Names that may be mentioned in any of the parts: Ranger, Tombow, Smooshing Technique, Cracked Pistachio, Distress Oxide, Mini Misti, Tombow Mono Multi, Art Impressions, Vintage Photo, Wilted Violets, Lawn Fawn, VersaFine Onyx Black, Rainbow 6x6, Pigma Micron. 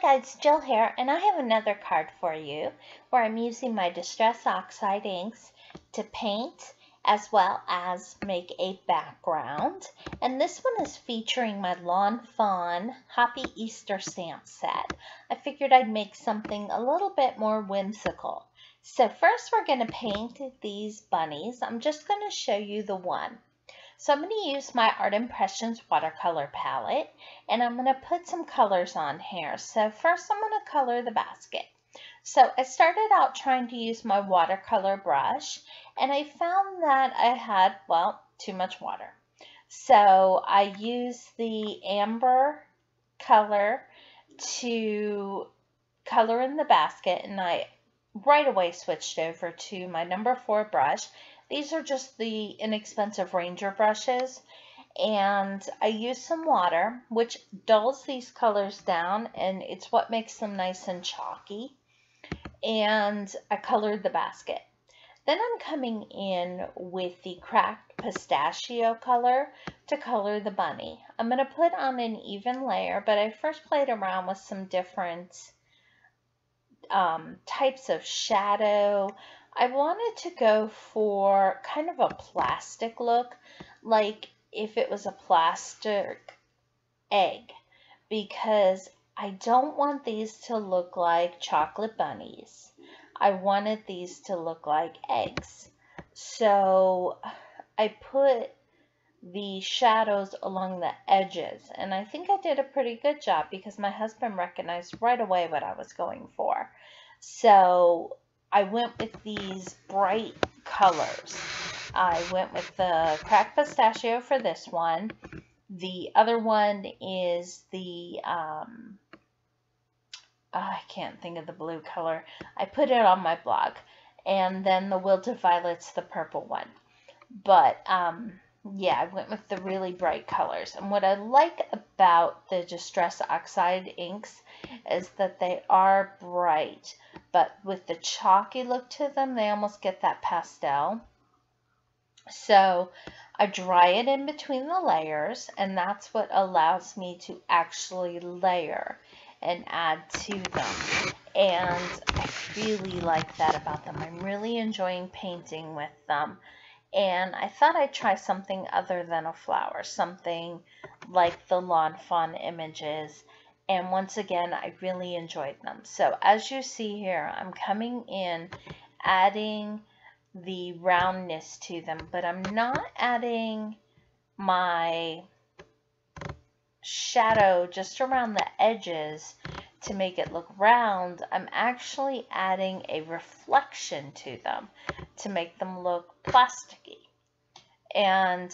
Hi guys, Jill here, and I have another card for you where I'm using my Distress Oxide inks to paint as well as make a background. And this one is featuring my Lawn Fawn Happy Easter stamp set. I figured I'd make something a little bit more whimsical. So first we're going to paint these bunnies. I'm just going to show you the one. So I'm going to use my Art Impressions watercolor palette, and I'm going to put some colors on here. So first I'm going to color the basket. So I started out trying to use my watercolor brush, and I found that I had, well, too much water. So I used the amber color to color in the basket, and I right away switched over to my number 4 brush. These are just the inexpensive Ranger brushes, and I use some water, which dulls these colors down, and it's what makes them nice and chalky. And I colored the basket. Then I'm coming in with the Cracked Pistachio color to color the bunny. I'm going to put on an even layer, but I first played around with some different types of shadow. I wanted to go for kind of a plastic look, like if it was a plastic egg, because I don't want these to look like chocolate bunnies. I wanted these to look like eggs. So I put the shadows along the edges, and I think I did a pretty good job because my husband recognized right away what I was going for. So I went with these bright colors. I went with the Cracked Pistachio for this one. The other one is the, I can't think of the blue color. I put it on my blog. And then the Wilted Violets, the purple one. But, yeah, I went with the really bright colors. And what I like about the Distress Oxide inks is that they are bright, but with the chalky look to them, they almost get that pastel. So I dry it in between the layers, and that's what allows me to actually layer and add to them. And I really like that about them. I'm really enjoying painting with them. And I thought I'd try something other than a flower, something like the Lawn Fawn images. And once again, I really enjoyed them. So as you see here, I'm coming in, adding the roundness to them, but I'm not adding my shadow just around the edges to make it look round. I'm actually adding a reflection to them to make them look plasticky. And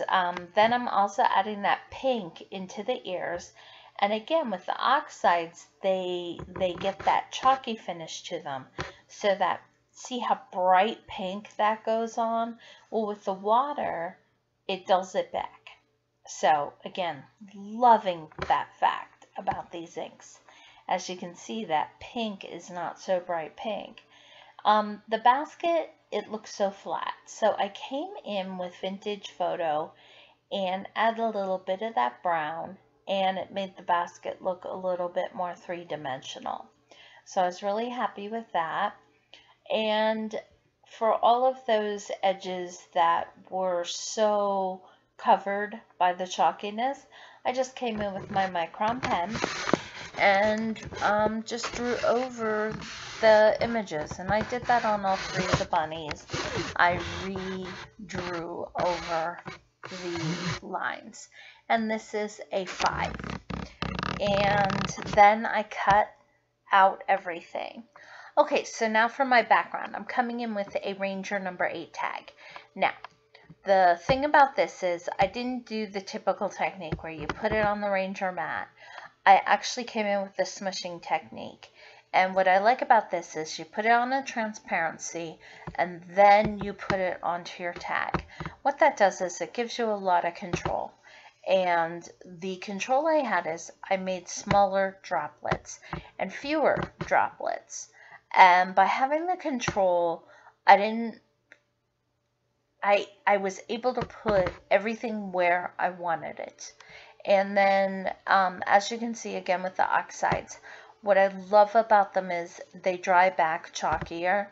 then I'm also adding that pink into the ears. And again, with the oxides, they get that chalky finish to them. So that, see how bright pink that goes on? Well, with the water, it dulls it back. So again, loving that fact about these inks. As you can see, that pink is not so bright pink. The basket, it looks so flat. So I came in with Vintage Photo and added a little bit of that brown, and it made the basket look a little bit more three-dimensional. So I was really happy with that. And for all of those edges that were so covered by the chalkiness, I just came in with my Micron pen and just drew over the images. And I did that on all three of the bunnies. I redrew over the lines. And this is a 5. And then I cut out everything. Okay, so now for my background. I'm coming in with a Ranger number 8 tag. Now, the thing about this is I didn't do the typical technique where you put it on the Ranger mat. I actually came in with the smushing technique. And what I like about this is you put it on a transparency and then you put it onto your tag. What that does is it gives you a lot of control. And the control I had is I made smaller droplets and fewer droplets. And by having the control, I was able to put everything where I wanted it. And then, as you can see again with the oxides, What I love about them is they dry back chalkier,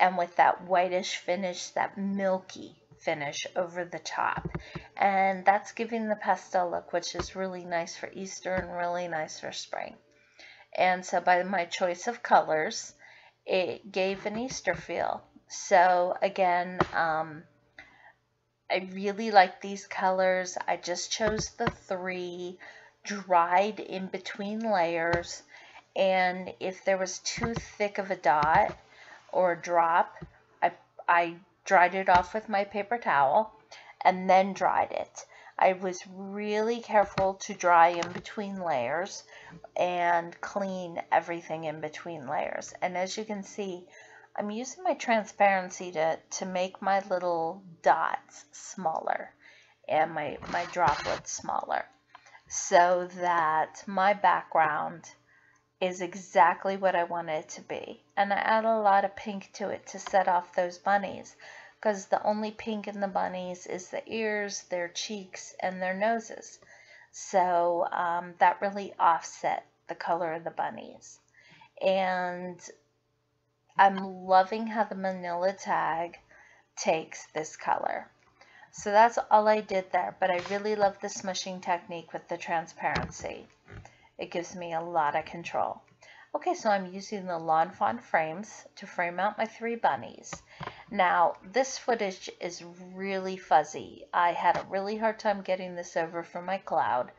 and with that whitish finish, that milky finish over the top. And that's giving the pastel look, which is really nice for Easter and really nice for spring. And so by my choice of colors, it gave an Easter feel. So again, I really like these colors. I just chose the three, dried in between layers, and if there was too thick of a dot or a drop, I dried it off with my paper towel and then dried it. I was really careful to dry in between layers and clean everything in between layers. And as you can see, I'm using my transparency to make my little dots smaller and my droplets smaller, so that my background is exactly what I want it to be. And I add a lot of pink to it to set off those bunnies, because the only pink in the bunnies is the ears, their cheeks, and their noses. So that really offset the color of the bunnies. And I'm loving how the manila tag takes this color. So that's all I did there, but I really love the smushing technique with the transparency. It gives me a lot of control. Okay, so I'm using the Lawn Fawn frames to frame out my three bunnies. Now, this footage is really fuzzy. I had a really hard time getting this over from my cloud,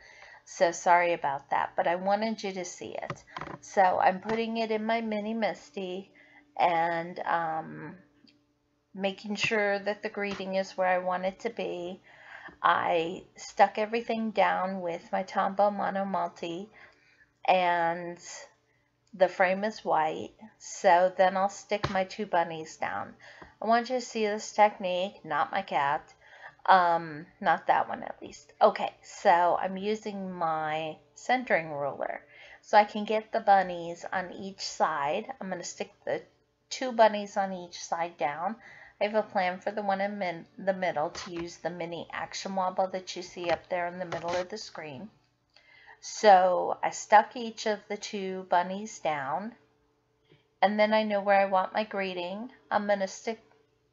so sorry about that, but I wanted you to see it. So I'm putting it in my Mini Misti, and making sure that the greeting is where I want it to be. I stuck everything down with my Tombow Mono Multi, and the frame is white, so then I'll stick my two bunnies down. I want you to see this technique, not my cat, not that one at least. Okay, so I'm using my centering ruler, so I can get the bunnies on each side. I'm going to stick the two bunnies on each side down. I have a plan for the one in the middle to use the mini action wobble that you see up there in the middle of the screen. So I stuck each of the two bunnies down, and then I know where I want my greeting. I'm going to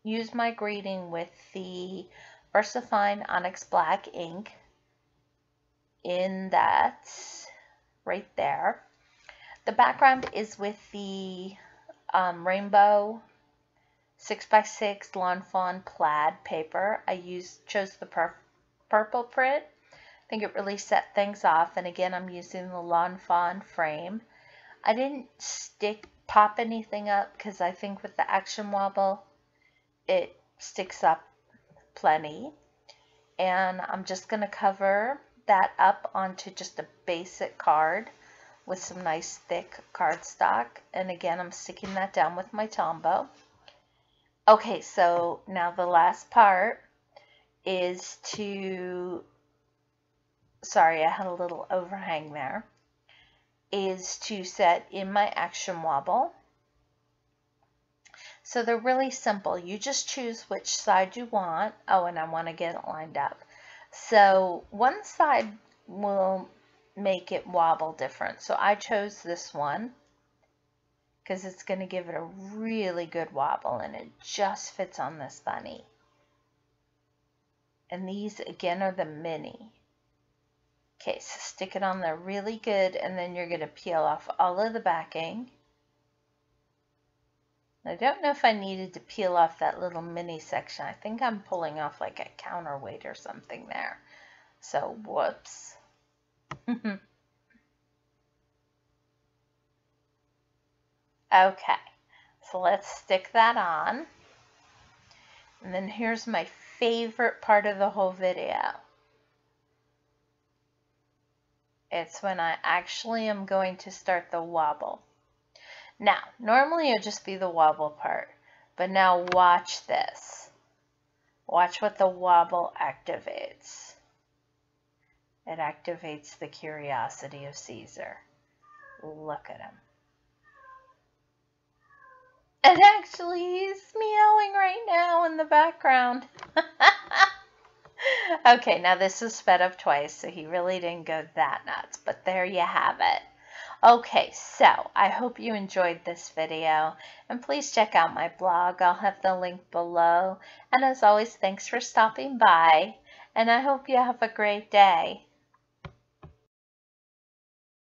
use my greeting with the VersaFine Onyx Black ink in that right there. The background is with the Rainbow 6x6 Lawn Fawn plaid paper. I chose the purple print. I think it really set things off, and again I'm using the Lawn Fawn frame. I didn't pop anything up, because I think with the action wobble it sticks up plenty, and I'm just going to cover that up onto just a basic card with some nice thick cardstock, and again I'm sticking that down with my Tombow. Okay, so now the last part is to, sorry, I had a little overhang there, is to set in my action wobble. So they're really simple. You just choose which side you want. Oh, and I want to get it lined up. So one side will make it wobble different. So I chose this one, because it's going to give it a really good wobble, and it just fits on this bunny. And these again are the mini. Okay, so stick it on there really good, and then you're going to peel off all of the backing. I don't know if I needed to peel off that little mini section. I think I'm pulling off like a counterweight or something there. So whoops. Okay, so let's stick that on, and then here's my favorite part of the whole video. It's when I actually am going to start the wobble. Now, normally it'll just be the wobble part, but now watch this. Watch what the wobble activates. It activates the curiosity of Caesar. Look at him. And actually, he's meowing right now in the background. Okay, now this is sped up twice, so he really didn't go that nuts, but there you have it. Okay, so I hope you enjoyed this video, and please check out my blog. I'll have the link below, and as always, thanks for stopping by, and I hope you have a great day.